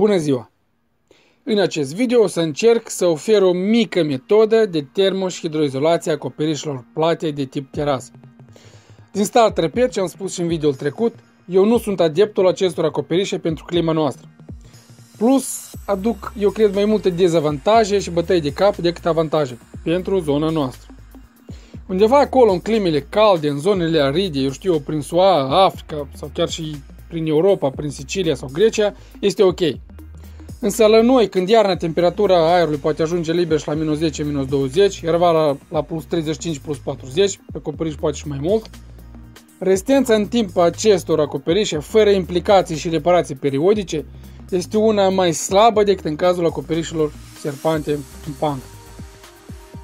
Bună ziua! În acest video o să încerc să ofer o mică metodă de termo- și hidroizolație a acoperișilor plate de tip terasă. Din start repet ce am spus și în videoul trecut, eu nu sunt adeptul acestor acoperișe pentru clima noastră. Plus, aduc, eu cred, mai multe dezavantaje și bătăi de cap decât avantaje pentru zona noastră. Undeva acolo, în climele calde, în zonele aride, eu știu, prin SUA, Africa sau chiar și prin Europa, prin Sicilia sau Grecia, este ok. Însă la noi, când iarna temperatura aerului poate ajunge liber și la minus 10, minus 20, iar vara la plus 35, plus 40, pe acoperiș poate și mai mult, rezistența în timp a acestor acoperișe, fără implicații și reparații periodice, este una mai slabă decât în cazul acoperișilor serpante în pancă.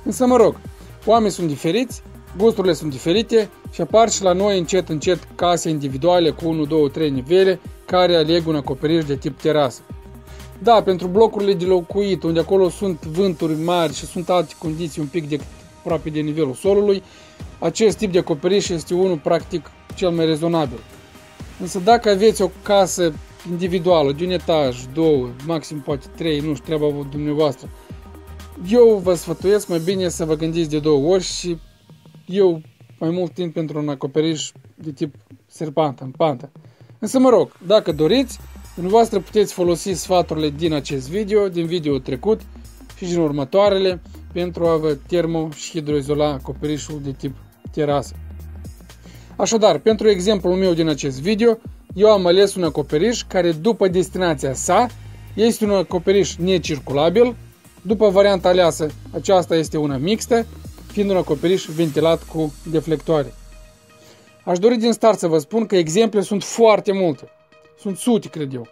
Însă, mă rog, oamenii sunt diferiți, gusturile sunt diferite și apar și la noi încet case individuale cu 1, 2, 3 nivele care aleg un acoperiș de tip terasă. Da, pentru blocurile de locuit, unde acolo sunt vânturi mari și sunt alte condiții un pic aproape de nivelul solului, acest tip de acoperiș este unul practic cel mai rezonabil. Însă dacă aveți o casă individuală, de un etaj, două, maxim poate trei, nu știu, treaba dumneavoastră, eu vă sfătuiesc mai bine să vă gândiți de două ori și eu mai mult tind pentru un acoperiș de tip serpantă, în pantă. Însă mă rog, dacă doriți, dumneavoastră puteți folosi sfaturile din acest video, din video trecut și din următoarele pentru a vă termo- și hidroizola acoperișul de tip terasă. Așadar, pentru exemplul meu din acest video, eu am ales un acoperiș care după destinația sa este un acoperiș necirculabil, după varianta aleasă aceasta este una mixtă, fiind un acoperiș ventilat cu deflectoare. Aș dori din start să vă spun că exemple sunt foarte multe. Sunt sute, cred eu.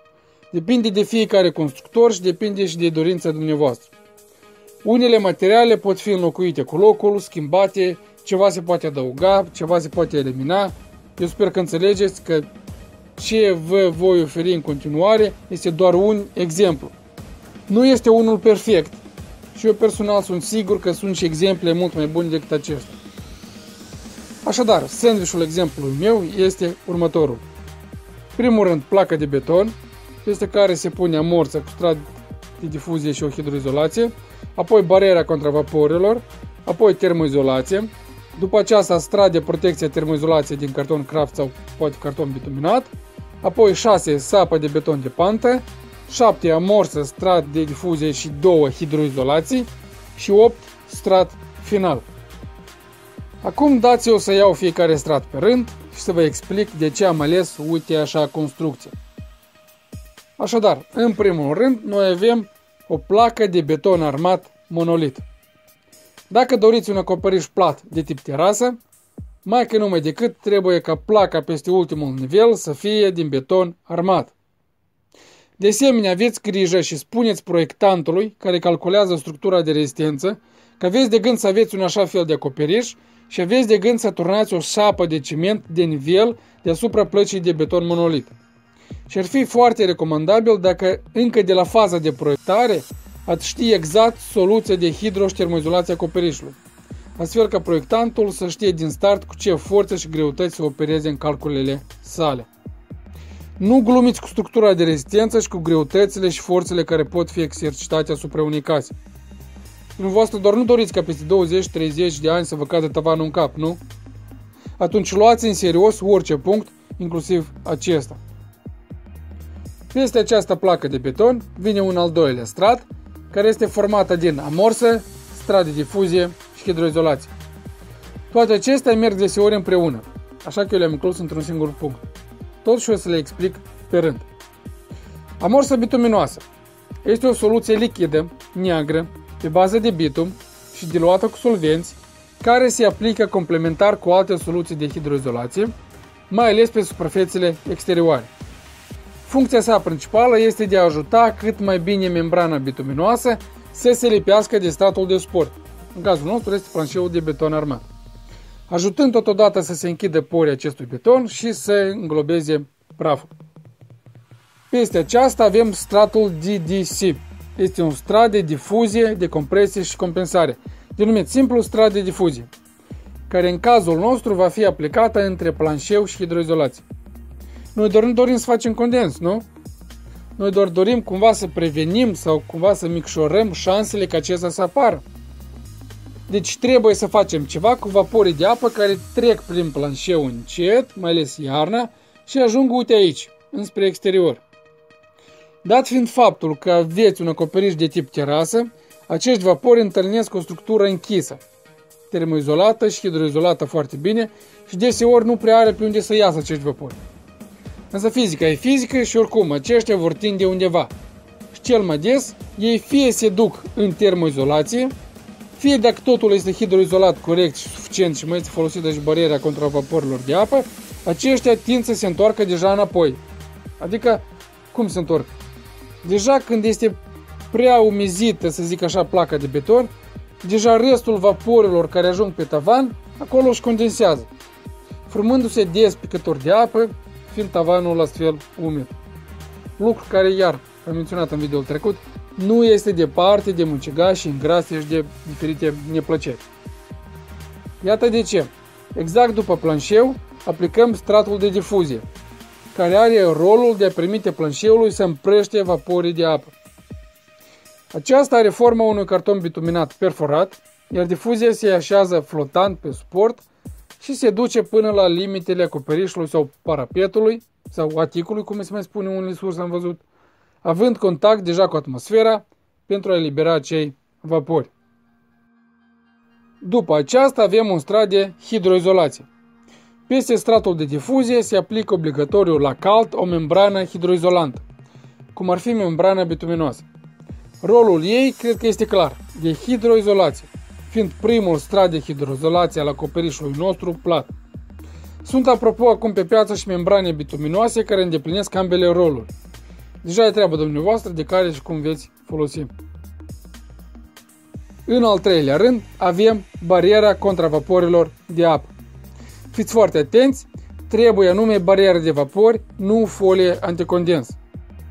Depinde de fiecare constructor și depinde și de dorința dumneavoastră. Unele materiale pot fi înlocuite cu locul, schimbate, ceva se poate adăuga, ceva se poate elimina. Eu sper că înțelegeți că ce vă voi oferi în continuare este doar un exemplu. Nu este unul perfect și eu personal sunt sigur că sunt și exemple mult mai bune decât acesta. Așadar, sandwich-ul exemplului meu este următorul. Primul rând, placa de beton, peste care se pune amorța cu strat de difuzie și o hidroizolație, apoi bariera contra vaporilor, apoi termoizolație, după aceasta strat de protecție termoizolație din carton craft sau poate carton bituminat, apoi 6 sapă de beton de pantă, 7 amorță, strat de difuzie și 2 hidroizolații și 8 strat final. Acum dați-o să iau fiecare strat pe rând și să vă explic de ce am ales uite așa construcție. Așadar, în primul rând, noi avem o placă de beton armat monolit. Dacă doriți un acoperiș plat de tip terasă, mai că numai decât trebuie ca placa peste ultimul nivel să fie din beton armat. De asemenea, aveți grijă și spuneți proiectantului care calculează structura de rezistență că aveți de gând să aveți un așa fel de acoperiș și aveți de gând să turnați o sapă de ciment de nivel deasupra plăcii de beton monolit. Și ar fi foarte recomandabil dacă încă de la faza de proiectare ați ști exact soluția de hidro- și termoizolație a acoperișului, astfel ca proiectantul să știe din start cu ce forță și greutăți să opereze în calculele sale. Nu glumiți cu structura de rezistență și cu greutățile și forțele care pot fi exercitate asupra unei case. Dumneavoastră doar nu doriți ca peste 20-30 de ani să vă cadă tavanul în cap, nu? Atunci luați în serios orice punct, inclusiv acesta. Peste această placă de beton vine un al doilea strat, care este formată din amorță, strat de difuzie și hidroizolație. Toate acestea merg deseori împreună, așa că eu le-am inclus într-un singur punct. Totuși o să le explic pe rând. Amorsa bituminoasă este o soluție lichidă, neagră, pe bază de bitum și diluată cu solvenți, care se aplică complementar cu alte soluții de hidroizolație, mai ales pe suprafețele exterioare. Funcția sa principală este de a ajuta cât mai bine membrana bituminoasă să se lipească de stratul de suport, în cazul nostru este planșeul de beton armat, ajutând totodată să se închidă porii acestui beton și să înglobeze praful. Peste aceasta avem stratul DDC. Este un strat de difuzie, de compresie și compensare, denumit simplu strat de difuzie, care în cazul nostru va fi aplicată între planșeu și hidroizolație. Noi doar nu dorim să facem condens, nu? Noi doar dorim cumva să prevenim sau cumva să micșorăm șansele ca acestea să apară. Deci trebuie să facem ceva cu vaporii de apă care trec prin planșeu încet, mai ales iarna, și ajung, uite aici, înspre exterior. Dat fiind faptul că aveți un acoperiș de tip terasă, acești vapori întâlnesc o structură închisă, termoizolată și hidroizolată foarte bine și deseori nu prea are pe unde să iasă acești vapori. Însă fizica e fizică și oricum aceștia vor tinde undeva. Și cel mai des, ei fie se duc în termoizolație, fie dacă totul este hidroizolat corect și suficient și mai este folosită și barierea contra vaporilor de apă, aceștia tind să se întoarcă deja înapoi. Adică, cum se întorc? Deja când este prea umizită, să zic așa, placa de beton, deja restul vaporilor care ajung pe tavan, acolo își condensează, formându-se despicători de apă, fiind tavanul astfel umed. Lucru care, iar, am menționat în videoul trecut, nu este departe de mucegași și îngrasie și de diferite neplăceri. Iată de ce, exact după planșeu, aplicăm stratul de difuzie, care are rolul de a permite planșeului să împrăștie vaporii de apă. Aceasta are forma unui carton bituminat perforat, iar difuzia se așează flotant pe suport și se duce până la limitele acoperișului sau parapetului, sau aticului, cum se mai spune în unele surse am văzut, având contact deja cu atmosfera pentru a elibera acei vapori. După aceasta avem un strat de hidroizolație. Peste stratul de difuzie se aplică obligatoriu la cald o membrană hidroizolantă, cum ar fi membrana bituminoasă. Rolul ei cred că este clar, de hidroizolație, fiind primul strat de hidroizolație al acoperișului nostru plat. Sunt apropo acum pe piață și membrane bituminoase care îndeplinesc ambele roluri. Deja e treaba dumneavoastră de care și cum veți folosi. În al treilea rând avem bariera contra vaporilor de apă. Fiți foarte atenți, trebuie anume bariera de vapori, nu folie anticondens.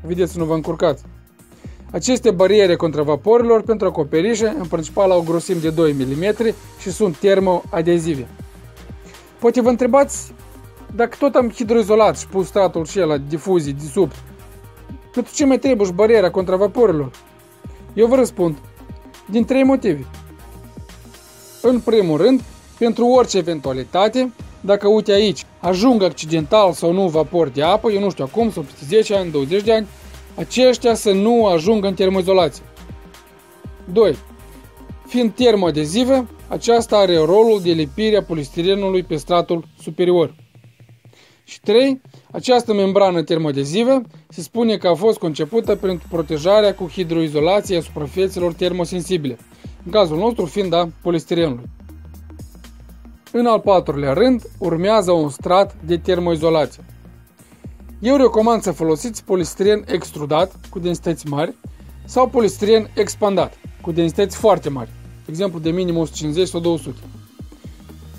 Vedeți, nu vă încurcați. Aceste bariere contra vaporilor pentru acoperișe în principal au grosimi de 2 mm și sunt termoadezive. Poate vă întrebați, dacă tot am hidroizolat și pus stratul și la difuzii de sub, pentru ce mai trebuie și bariera contra vaporilor? Eu vă răspund, din 3 motive. În primul rând, pentru orice eventualitate, dacă uite aici, ajung accidental sau nu vapor de apă, eu nu știu acum, sau peste 10 ani, 20 de ani, aceștia să nu ajungă în termoizolație. 2. Fiind termoadezivă, aceasta are rolul de lipire a polistirenului pe stratul superior. Și 3. Această membrană termoadezivă se spune că a fost concepută pentru protejarea cu hidroizolație a suprafețelor termosensibile, în cazul nostru fiind a polistirenului. În al patrulea rând, urmează un strat de termoizolație. Eu recomand să folosiți polistiren extrudat cu densități mari sau polistiren expandat cu densități foarte mari, de exemplu de minim 150 sau 200.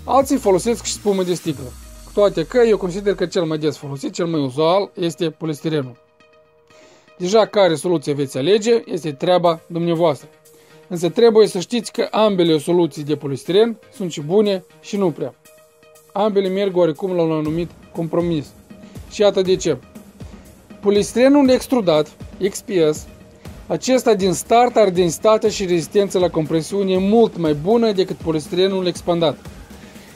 Alții folosesc și spumă de sticlă, cu toate că eu consider că cel mai des folosit, cel mai uzual este polistirenul. Deja care soluție veți alege este treaba dumneavoastră, însă trebuie să știți că ambele soluții de polistiren sunt și bune și nu prea. Ambele merg oarecum la un anumit compromis. Și iată de ce. Polistirenul extrudat, XPS, acesta din start are densitatea și rezistența la compresiune mult mai bună decât polistirenul expandat.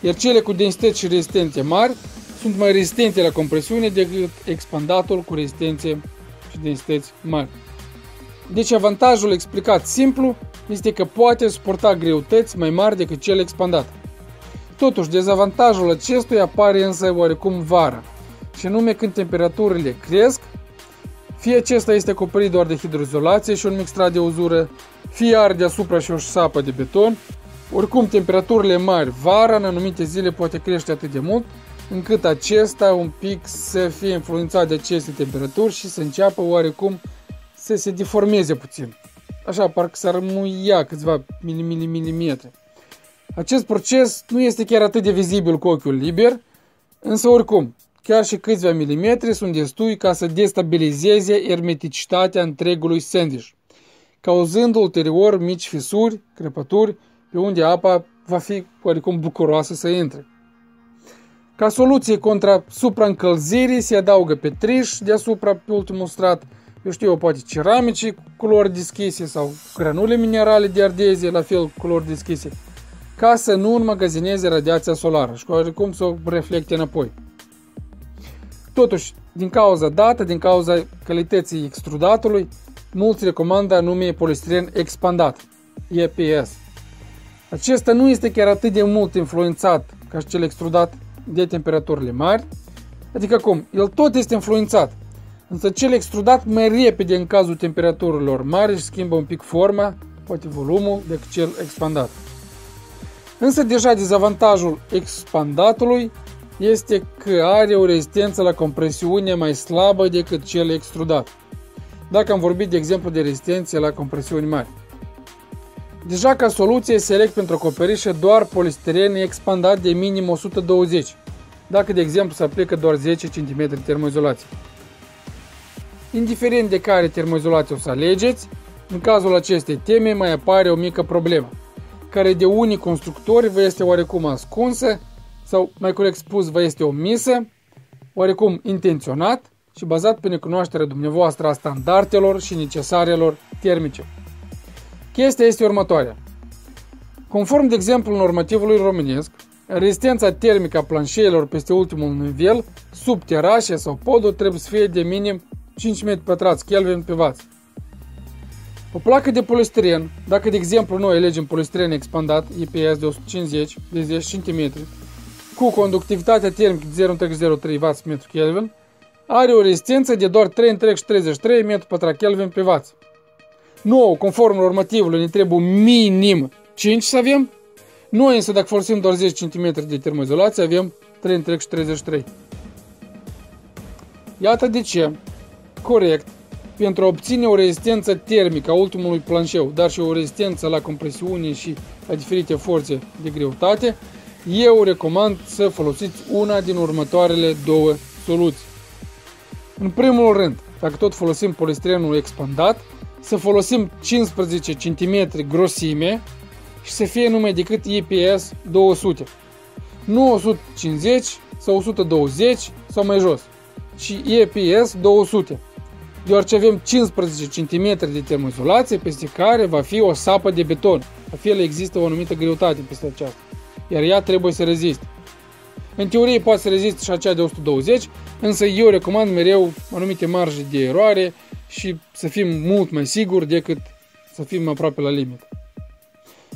Iar cele cu densități și rezistențe mari sunt mai rezistente la compresiune decât expandatul cu rezistențe și densități mari. Deci avantajul explicat simplu este că poate suporta greutăți mai mari decât cel expandat. Totuși, dezavantajul acestuia apare însă oarecum vara, și anume când temperaturile cresc, fie acesta este acoperit doar de hidroizolație și un mix strat de uzură, fie are deasupra și o sapă de beton. Oricum, temperaturile mari vara în anumite zile poate crește atât de mult, încât acesta un pic să fie influențat de aceste temperaturi și să înceapă oarecum să se deformeze puțin. Așa, parcă s-ar muia câțiva milimetri. Acest proces nu este chiar atât de vizibil cu ochiul liber, însă oricum, chiar și câțiva milimetri sunt destui ca să destabilizeze ermeticitatea întregului sandwich, cauzând ulterior mici fisuri, crăpături, pe unde apa va fi oarecum bucuroasă să intre. Ca soluție contra supraîncălzirii se adaugă petriș deasupra pe ultimul strat eu știu, poate ceramice culori deschise sau granule minerale de ardezie, la fel culori deschise, ca să nu înmagazineze radiația solară și cum să o reflecte înapoi. Totuși, din cauza dată, din cauza calității extrudatului, mulți recomandă anume polistiren expandat, EPS. Acesta nu este chiar atât de mult influențat ca și cel extrudat de temperaturile mari, adică cum, el tot este influențat, însă cel extrudat mai repede în cazul temperaturilor mari și schimbă un pic forma, poate volumul, decât cel expandat. Însă deja dezavantajul expandatului este că are o rezistență la compresiune mai slabă decât cel extrudat, dacă am vorbit de exemplu de rezistențe la compresiuni mari. Deja ca soluție select pentru acoperișe doar polistiren expandat de minim 120, dacă de exemplu se aplică doar 10 cm termoizolație. Indiferent de care termoizolație o să alegeți, în cazul acestei teme mai apare o mică problemă, care de unii constructori vă este oarecum ascunsă, sau mai corect spus vă este omisă, oarecum intenționat și bazat pe necunoașterea dumneavoastră a standardelor și necesarelor termice. Chestia este următoarea. Conform de exemplu normativului românesc, rezistența termică a planșeilor peste ultimul nivel, sub terașe sau podul, trebuie să fie de minim 5 m2 Kelvin pe W. O placă de polistiren, dacă de exemplu noi elegem polistiren expandat EPS de 150 de 10 cm, cu conductivitatea termică de 0,03 W/Kelvin, are o rezistență de doar 3,33 m2 pe W. Nouă, conform normativului, ne trebuie minim 5 să avem. Noi însă, dacă folosim doar 10 cm de termoizolație, avem 3,33. Iată de ce, corect, pentru a obține o rezistență termică a ultimului planșeu, dar și o rezistență la compresiune și la diferite forțe de greutate, eu recomand să folosiți una din următoarele două soluții. În primul rând, dacă tot folosim polistirenul expandat, să folosim 15 cm grosime și să fie numai decât EPS 200, nu 150 sau 120 sau mai jos, ci EPS 200, deoarece avem 15 cm de termoizolație peste care va fi o sapă de beton, la fel există o anumită greutate peste aceasta, iar ea trebuie să reziste. În teorie poate să reziste și acea de 120, însă eu recomand mereu anumite marje de eroare și să fim mult mai siguri decât să fim aproape la limită.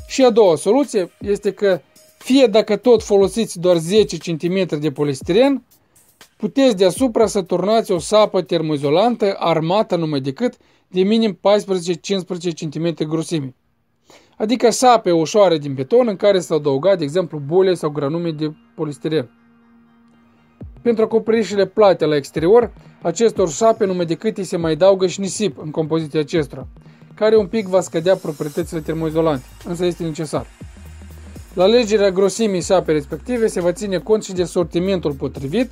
Și a doua soluție este că fie dacă tot folosiți doar 10 cm de polistiren, puteți deasupra să turnați o sapă termoizolantă armată numai decât de minim 14-15 cm grosime. Adică sape ușoare din beton în care s-au adăugat, de exemplu, bule sau granume de polistiren. Pentru acoperișele plate la exterior, acestor sape numai decât îi se mai adaugă și nisip în compoziția acestora, care un pic va scădea proprietățile termoizolante, însă este necesar. La alegerea grosimii sapei respective se va ține cont și de sortimentul potrivit,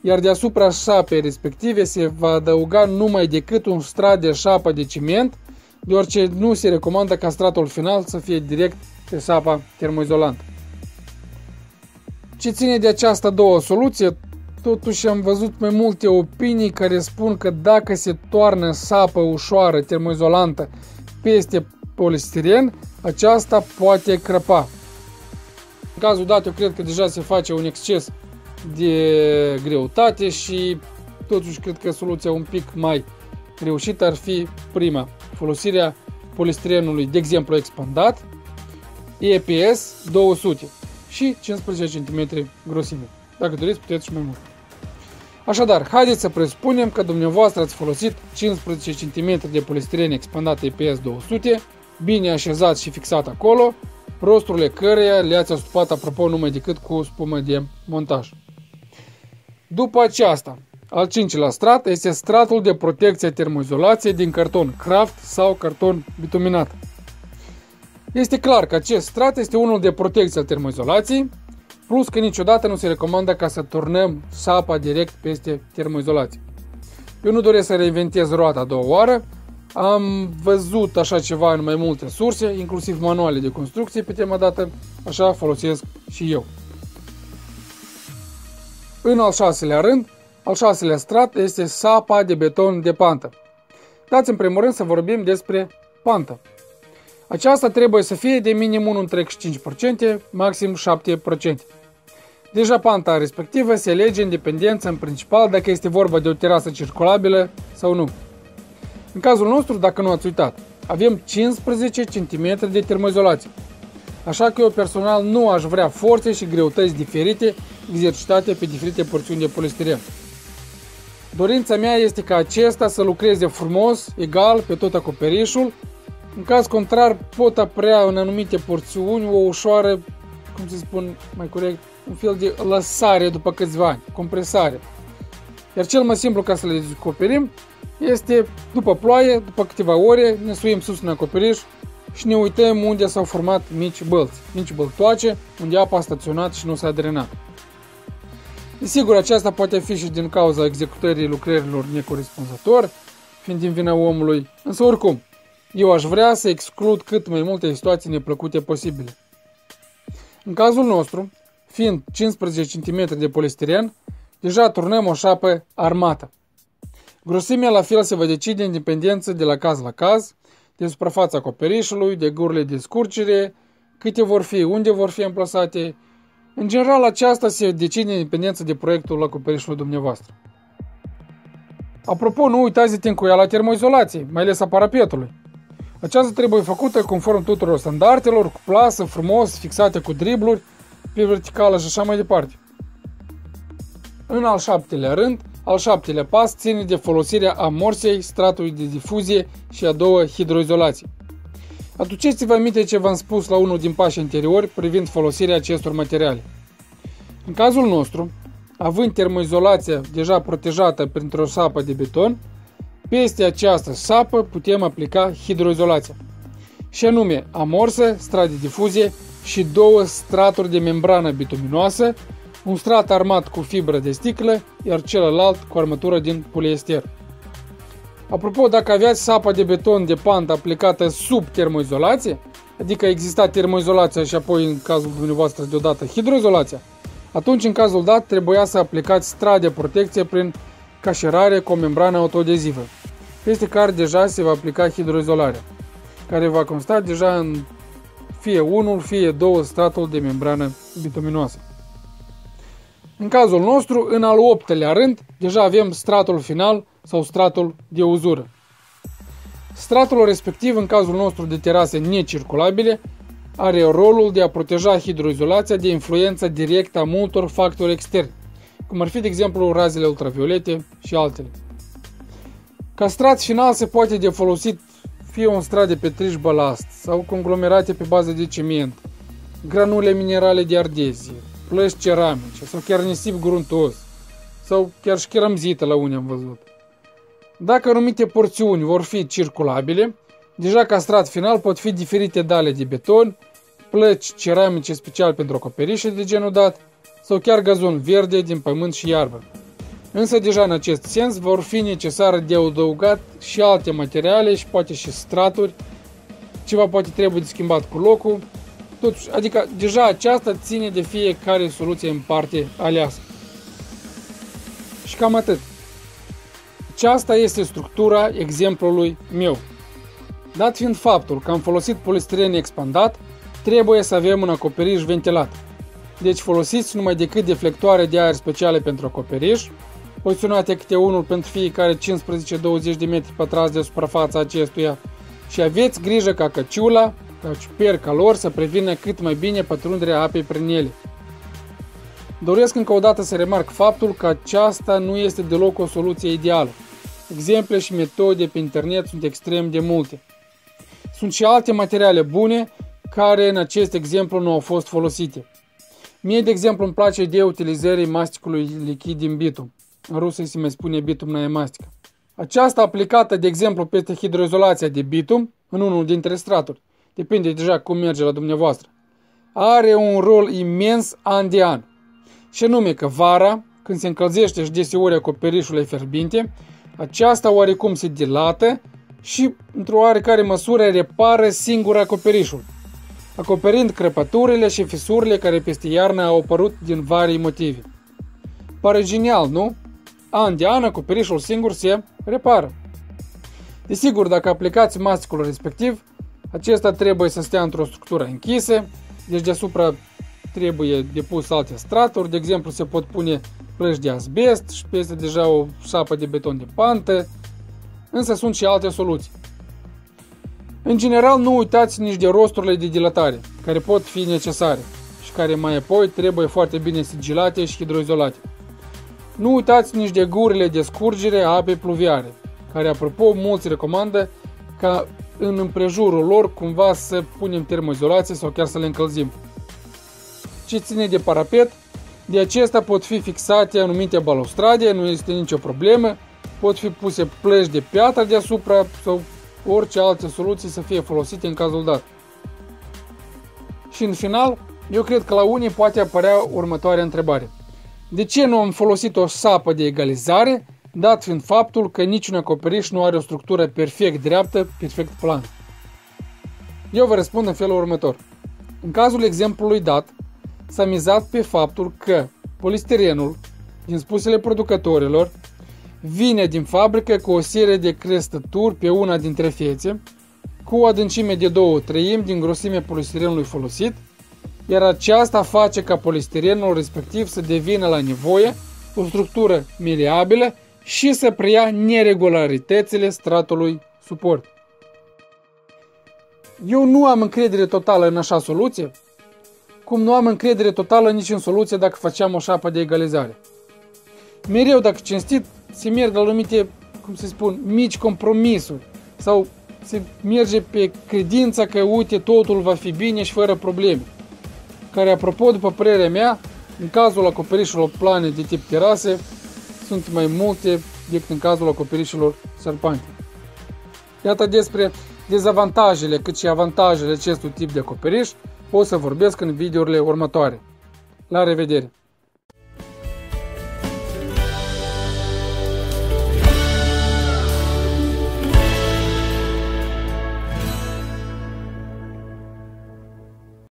iar deasupra sapei respective se va adăuga numai decât un strat de șapă de ciment, deoarece nu se recomandă ca stratul final să fie direct pe sapa termoizolantă. Ce ține de această a doua soluție, totuși am văzut mai multe opinii care spun că dacă se toarnă sapă ușoară termoizolantă peste polistiren, aceasta poate crăpa. În cazul dat, eu cred că deja se face un exces de greutate și totuși cred că soluția un pic mai reușită ar fi prima, folosirea polistirenului, de exemplu, expandat, EPS 200 și 15 cm grosime. Dacă doriți, puteți și mai mult. Așadar, haideți să presupunem că dumneavoastră ați folosit 15 cm de polistiren expandat EPS 200, bine așezat și fixat acolo, rosturile căreia le-ați astupat, apropo, numai decât cu spumă de montaj. După aceasta, al cincilea strat este stratul de protecție a termoizolației din carton craft sau carton bituminat. Este clar că acest strat este unul de protecție a termoizolației, plus că niciodată nu se recomandă ca să turnăm sapa direct peste termoizolație. Eu nu doresc să reinventez roata a doua oară, am văzut așa ceva în mai multe surse, inclusiv manuale de construcție pe tema dată, așa folosesc și eu. În al șaselea strat este sapa de beton de pantă, Dați în primul rând să vorbim despre pantă. Aceasta trebuie să fie de minim 1,35%, maxim 7%. Deja panta respectivă se alege în dependență în principal dacă este vorba de o terasă circulabilă sau nu. În cazul nostru, dacă nu ați uitat, avem 15 cm de termoizolație, așa că eu personal nu aș vrea forțe și greutăți diferite exercitate pe diferite porțiuni de polistiren. Dorința mea este ca acesta să lucreze frumos, egal, pe tot acoperișul. În caz contrar, pot apărea în anumite porțiuni o ușoară, cum se spun mai corect, un fel de lăsare după câțiva ani, compresare. Iar cel mai simplu ca să le descoperim este după ploaie, după câteva ore, ne suim sus în acoperiș și ne uităm unde s-au format mici bălți, mici băltoace, unde apa a staționat și nu s-a drenat. Desigur, aceasta poate fi și din cauza executării lucrărilor necorespunzător, fiind din vina omului, însă oricum, eu aș vrea să exclud cât mai multe situații neplăcute posibile. În cazul nostru, fiind 15 cm de polistiren, deja turnăm o șapă armată. Grosimea la fel se va decide în dependență de la caz la caz, de suprafața acoperișului, de gurile de scurgere, câte vor fi, unde vor fi amplasate. În general, aceasta se decide în dependență de proiectul acoperișului dumneavoastră. Apropo, nu uitați de tencuiala termoizolației, mai ales a parapetului. Aceasta trebuie făcută conform tuturor standardelor, cu plasă, frumos, fixate cu dribluri, pe verticală și așa mai departe. În al șaptelea rând, al șaptelea pas ține de folosirea amorsei, stratului de difuzie și a două hidroizolații. Aduceți-vă aminte ce v-am spus la unul din pașii anteriori privind folosirea acestor materiale. În cazul nostru, având termoizolația deja protejată printr-o sapă de beton, peste această sapă putem aplica hidroizolația, și anume amorsă, strat de difuzie și două straturi de membrană bituminoasă, un strat armat cu fibră de sticlă, iar celălalt cu armătură din poliester. Apropo, dacă aveați sapa de beton de pantă aplicată sub termoizolație, adică exista termoizolația și apoi în cazul dumneavoastră deodată hidroizolația, atunci în cazul dat trebuia să aplicați strat de protecție prin cașerare cu o membrană autoadezivă, peste care deja se va aplica hidroizolarea, care va consta deja în fie unul, fie două straturi de membrană bituminoasă. În cazul nostru, în al 8-lea rând, deja avem stratul final sau stratul de uzură. Stratul respectiv, în cazul nostru de terase necirculabile, are rolul de a proteja hidroizolația de influența directă a multor factori externi, cum ar fi, de exemplu, razele ultraviolete și altele. Ca strat final se poate de folosit fie un strat de petriș balast sau conglomerate pe bază de ciment, granule minerale de ardezie, plăci ceramice sau chiar nisip gruntos sau chiar și cheramzită la unii am văzut. Dacă anumite porțiuni vor fi circulabile, deja ca strat final pot fi diferite dale de beton, plăci ceramice special pentru acoperișe de genul dat sau chiar gazon verde din pământ și iarbă. Însă deja în acest sens vor fi necesare de adăugat și alte materiale și poate și straturi, ceva poate trebuie de schimbat cu locul, totuși, adică deja aceasta ține de fiecare soluție în parte aleasă. Și cam atât. Aceasta este structura exemplului meu. Dat fiind faptul că am folosit polistiren expandat, trebuie să avem un acoperiș ventilat. Deci folosiți numai decât deflectoare de aer speciale pentru acoperiș, poziționate câte unul pentru fiecare 15-20 de metri pătrați de suprafața acestuia și aveți grijă ca căciula, ca ciuperca lor să prevină cât mai bine pătrunderea apei prin ele. Doresc încă o dată să remarc faptul că aceasta nu este deloc o soluție ideală. Exemple și metode pe internet sunt extrem de multe. Sunt și alte materiale bune care în acest exemplu nu au fost folosite. Mie, de exemplu, îmi place ideea utilizării masticului lichid din bitum. În rusă se mai spune bitumnaia mastică. Aceasta aplicată, de exemplu, peste hidroizolația de bitum, în unul dintre straturi, depinde deja cum merge la dumneavoastră, are un rol imens an de an. Și anume că vara, când se încălzește și deseori acoperișul e fierbinte, aceasta oarecum se dilată și, într-o oarecare măsură, repară singur acoperișul, acoperind crăpăturile și fisurile care peste iarnă au apărut din varii motive. Pare genial, nu? An de an acoperișul singur se repară. Desigur, dacă aplicați masticul respectiv, acesta trebuie să stea într-o structură închisă, deci deasupra trebuie depus alte straturi, de exemplu se pot pune plăci de asbest și peste deja o șapă de beton de pantă, însă sunt și alte soluții. În general, nu uitați nici de rosturile de dilatare, care pot fi necesare și care mai apoi trebuie foarte bine sigilate și hidroizolate. Nu uitați nici de gurile de scurgere a apei pluviare, care apropo mulți recomandă ca în împrejurul lor cumva să punem termoizolație sau chiar să le încălzim. Ce ține de parapet, de acesta pot fi fixate anumite balustrade, nu este nicio problemă, pot fi puse plăci de piatră deasupra sau orice alte soluții să fie folosite în cazul dat. Și în final, eu cred că la unii poate apărea următoarea întrebare. De ce nu am folosit o sapă de egalizare, dat fiind faptul că niciun acoperiș nu are o structură perfect dreaptă, perfect plană? Eu vă răspund în felul următor. În cazul exemplului dat, s-a mizat pe faptul că polistirenul, din spusele producătorilor, vine din fabrică cu o serie de crestături pe una dintre fețe, cu o adâncime de 2/3 din grosimea polistirenului folosit, iar aceasta face ca polistirenul respectiv să devină la nevoie o structură meleabilă și să preia neregularitățile stratului suport. Eu nu am încredere totală în așa soluție, cum nu am încredere totală nici în soluție dacă făceam o șapă de egalizare. Mereu, dacă cinstit, se merg la anumite, cum se spun, mici compromisuri sau se merge pe credința că, uite, totul va fi bine și fără probleme. Care, apropo, după părerea mea, în cazul acoperișilor plane de tip terase, sunt mai multe decât în cazul acoperișilor sărpante. Iată despre dezavantajele cât și avantajele acestui tip de acoperiș o să vorbesc în videourile următoare. La revedere!